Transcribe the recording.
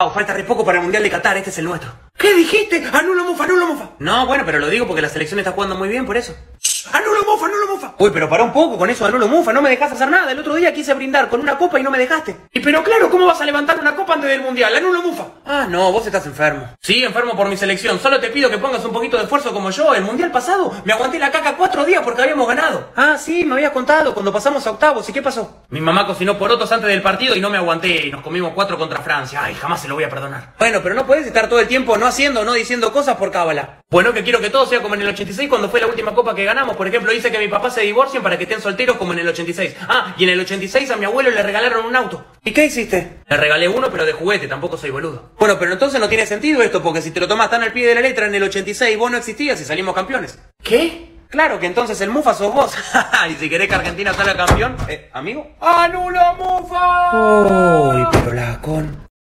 Falta re poco para el Mundial de Qatar, este es el nuestro. ¿Qué dijiste? Anulo Mufa, anulo Mufa. No, bueno, pero lo digo porque la selección está jugando muy bien, por eso. Anulo Mufa, anulo Mufa. Uy, pero pará un poco con eso, anulo Mufa, no me dejas hacer nada. El otro día quise brindar con una copa y no me dejaste. Y pero claro, ¿cómo vas a levantar una copa antes del Mundial? Anulo Mufa. Ah, no, vos estás enfermo. Sí, enfermo por mi selección, solo te pido que pongas un poquito de esfuerzo como yo. El Mundial pasado me aguanté la caca 4 días porque habíamos ganado. Ah, sí, me habías contado cuando pasamos a octavos, ¿y qué pasó? Mi mamá cocinó porotos antes del partido y no me aguanté y nos comimos 4 contra Francia. Ay, jamás se lo voy a perdonar. Bueno, pero no puedes estar todo el tiempo no haciendo o no diciendo cosas por cábala. Bueno, que quiero que todo sea como en el 86 cuando fue la última copa que ganamos. Por ejemplo, hice que mi papá se divorcien para que estén solteros como en el 86. Ah, y en el 86 a mi abuelo le regalaron un auto. ¿Y qué hiciste? Le regalé uno, pero de juguete, tampoco soy boludo. Bueno, pero entonces no tiene sentido esto, porque si te lo tomas tan al pie de la letra, en el 86 vos no existías y salimos campeones. ¿Qué? Claro que entonces el Mufa sos vos. Y si querés que Argentina salga campeón, amigo. ¡Anulo Mufa! Uy, pero la con...